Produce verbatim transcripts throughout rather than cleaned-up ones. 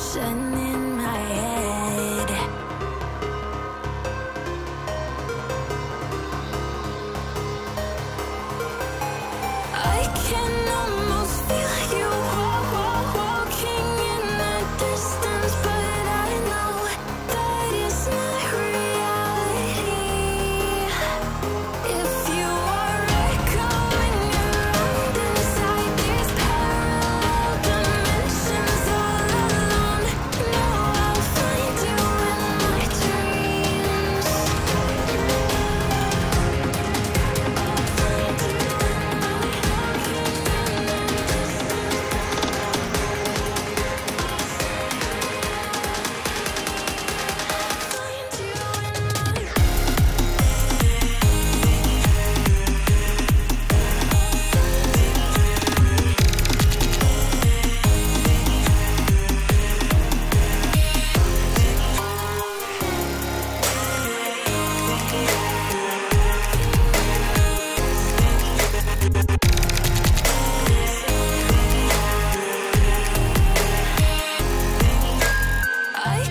distortion in my head. I can almost feel you walking in the distance, but I know that it's not reality. If you are echoing around inside these parallel dimensions all alone, know I'll find you in my dreams. I'll find you in my walking in the distance, find you in my I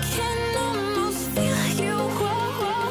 can almost feel you walking in the distance,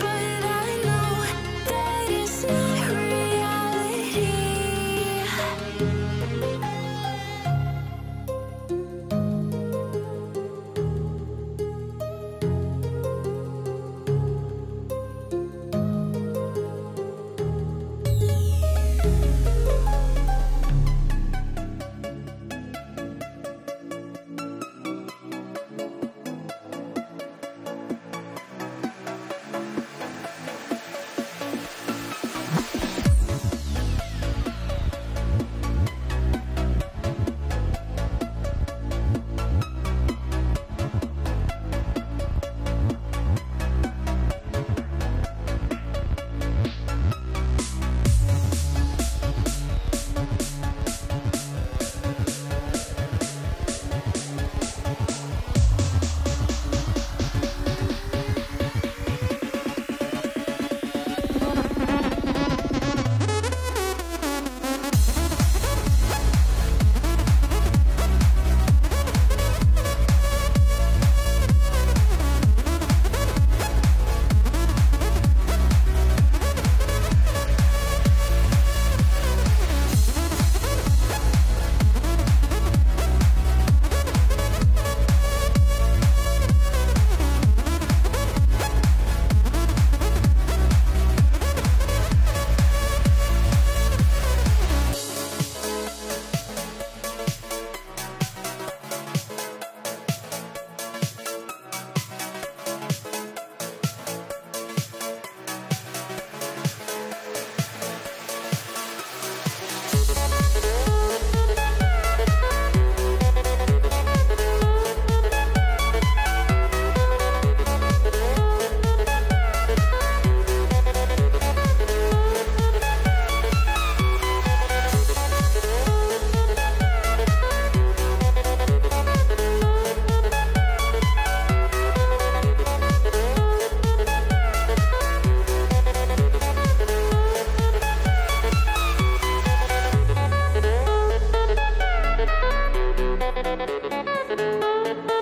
but I know that it's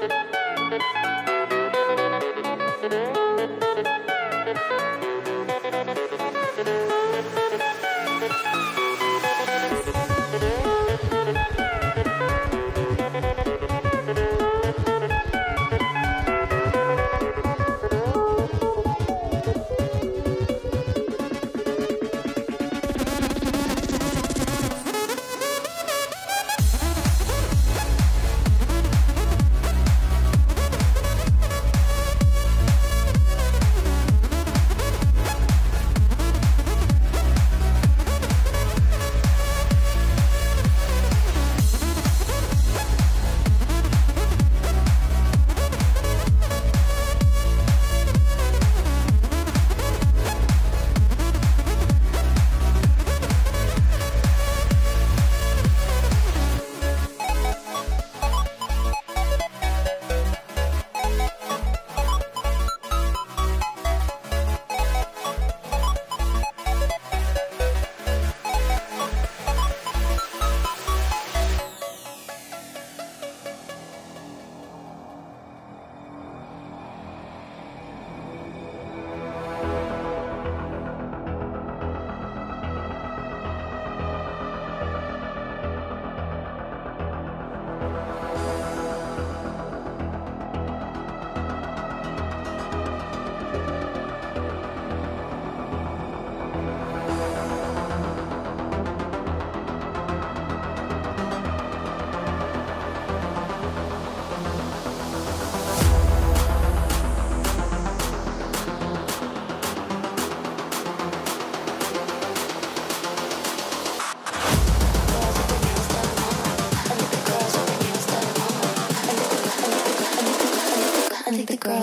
not reality.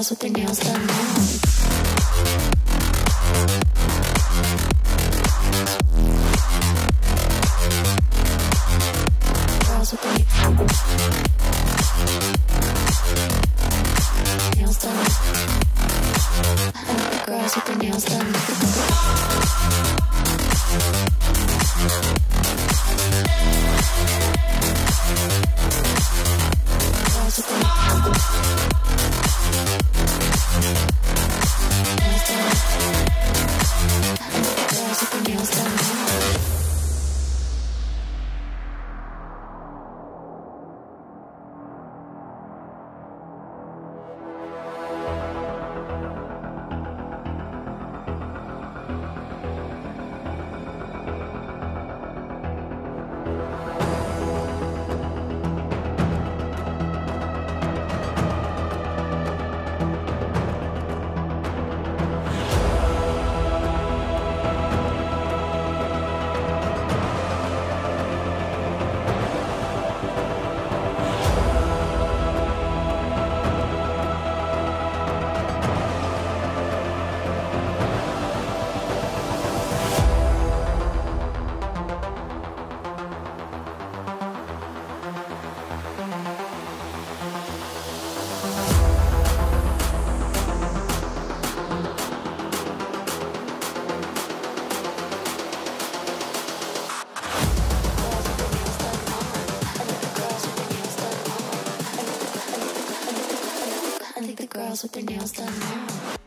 girls with their nails done now. With their nails done now.